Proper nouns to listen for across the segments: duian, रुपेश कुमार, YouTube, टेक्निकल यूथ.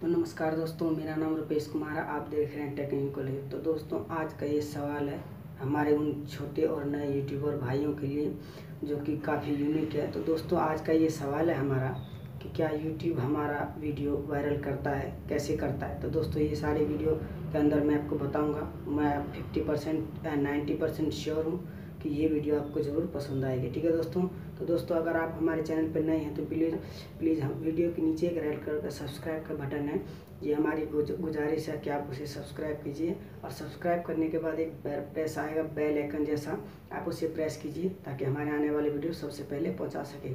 तो नमस्कार दोस्तों, मेरा नाम रुपेश कुमार है। आप देख रहे हैं टेक्निकल यूथ। तो दोस्तों, आज का ये सवाल है हमारे उन छोटे और नए यूट्यूबर भाइयों के लिए जो कि काफ़ी यूनिक है। तो दोस्तों, आज का ये सवाल है हमारा कि क्या यूट्यूब हमारा वीडियो वायरल करता है, कैसे करता है। तो दोस्तों, ये सारे वीडियो के अंदर मैं आपको बताऊँगा। मैं 50% 90% श्योर हूँ कि ये वीडियो आपको ज़रूर पसंद आएगी। ठीक है दोस्तों। तो दोस्तों, अगर आप हमारे चैनल पर नए हैं तो प्लीज़ हम वीडियो के नीचे एक रेड कलर का सब्सक्राइब का बटन है, ये हमारी गुजारिश है कि आप उसे सब्सक्राइब कीजिए। और सब्सक्राइब करने के बाद एक प्रेस आएगा बेल आइकन जैसा, आप उसे प्रेस कीजिए ताकि हमारे आने वाले वीडियो सबसे पहले पहुँचा सके।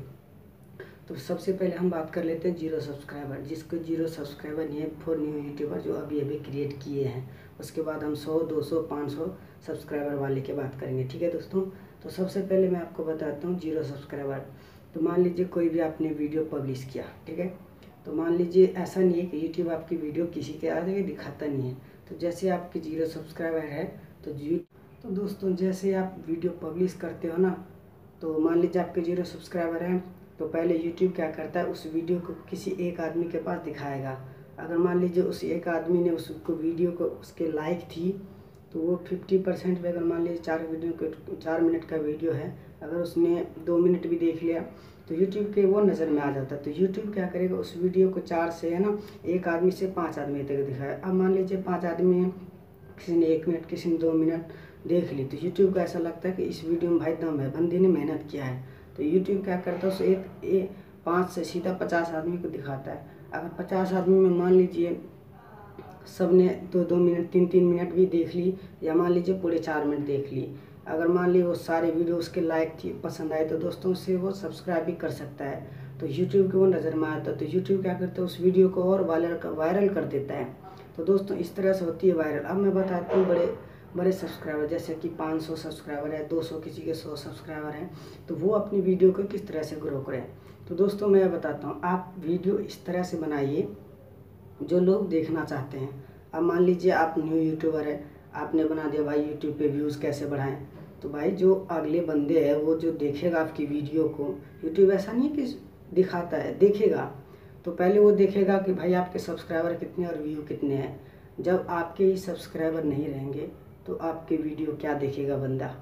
तो सबसे पहले हम बात कर लेते हैं 0 सब्सक्राइबर, जिसको 0 सब्सक्राइबर नहीं है 4 न्यू यूट्यूबर जो अभी अभी क्रिएट किए हैं। उसके बाद हम 100, 200, 500 सब्सक्राइबर वाले की बात करेंगे। ठीक है दोस्तों। तो सबसे पहले मैं आपको बताता हूँ 0 सब्सक्राइबर। तो मान लीजिए कोई भी आपने वीडियो पब्लिश किया, ठीक है। तो मान लीजिए ऐसा नहीं है कि यूट्यूब आपकी वीडियो किसी के आगे दिखाता नहीं है। तो जैसे आपके 0 सब्सक्राइबर है तो दोस्तों, जैसे आप वीडियो पब्लिश करते हो ना, तो मान लीजिए आपके 0 सब्सक्राइबर हैं तो पहले YouTube क्या करता है, उस वीडियो को किसी एक आदमी के पास दिखाएगा। अगर मान लीजिए उस एक आदमी ने उसको वीडियो को उसके लाइक थी तो वो 50% भी, अगर मान लीजिए 4 मिनट का वीडियो है, अगर उसने 2 मिनट भी देख लिया तो YouTube के वो नज़र में आ जाता है। तो YouTube क्या करेगा, उस वीडियो को 1 आदमी से 5 आदमी तक दिखाया। अब मान लीजिए 5 आदमी हैं, किसी ने 1 मिनट, किसी ने 2 मिनट देख ली, तो YouTube को ऐसा लगता है कि इस वीडियो में भाई दम है, बंदे ने मेहनत किया है। तो YouTube क्या करता है, उस 5 से सीधा 50 आदमी को दिखाता है। अगर 50 आदमी में मान लीजिए सब ने 2-2 मिनट, 3-3 मिनट भी देख ली, या मान लीजिए पूरे 4 मिनट देख ली, अगर मान लीजिए वो सारे वीडियो उसके लाइक थी, पसंद आए, तो दोस्तों उससे वो सब्सक्राइब भी कर सकता है। तो YouTube के वो नज़र में आता है। तो YouTube क्या करता है, उस वीडियो को और वायरल कर देता है। तो दोस्तों, इस तरह से होती है वायरल। अब मैं बताती हूँ बड़े सब्सक्राइबर, जैसे कि 500 सब्सक्राइबर है, 200, किसी के 100 सब्सक्राइबर हैं, तो वो अपनी वीडियो को किस तरह से ग्रो करें। तो दोस्तों, मैं बताता हूँ, आप वीडियो इस तरह से बनाइए जो लोग देखना चाहते हैं। अब मान लीजिए आप न्यू यूट्यूबर है, आपने बना दिया भाई यूट्यूब पे व्यूज़ कैसे बढ़ाएं, तो भाई जो अगले बंदे है वो जो देखेगा आपकी वीडियो को, यूट्यूब ऐसा नहीं कि दिखाता है, देखेगा। तो पहले वो देखेगा कि भाई आपके सब्सक्राइबर कितने और व्यू कितने हैं। जब आपके ही सब्सक्राइबर नहीं रहेंगे तो आपके वीडियो क्या देखेगा बंदा।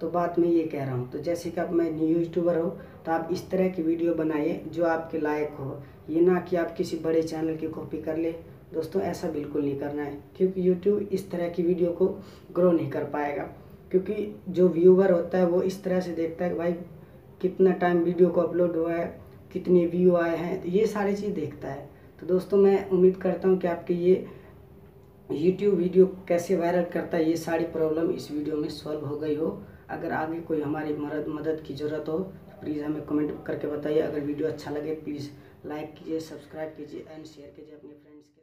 तो बात मैं ये कह रहा हूँ। तो जैसे कि आप मैं न्यू यूट्यूबर हो तो आप इस तरह की वीडियो बनाइए जो आपके लायक हो, ये ना कि आप किसी बड़े चैनल की कॉपी कर ले। दोस्तों, ऐसा बिल्कुल नहीं करना है, क्योंकि YouTube इस तरह की वीडियो को ग्रो नहीं कर पाएगा। क्योंकि जो व्यूवर होता है वो इस तरह से देखता है कि भाई कितना टाइम वीडियो को अपलोड हुआ है, कितने व्यू आए हैं, तो ये सारी चीज़ देखता है। तो दोस्तों, मैं उम्मीद करता हूँ कि आपके ये YouTube वीडियो कैसे वायरल करता है, ये सारी प्रॉब्लम इस वीडियो में सॉल्व हो गई हो। अगर आगे कोई हमारी मदद की ज़रूरत हो तो प्लीज़ हमें कमेंट करके बताइए। अगर वीडियो अच्छा लगे प्लीज़ लाइक कीजिए, सब्सक्राइब कीजिए एंड शेयर कीजिए अपने फ्रेंड्स के।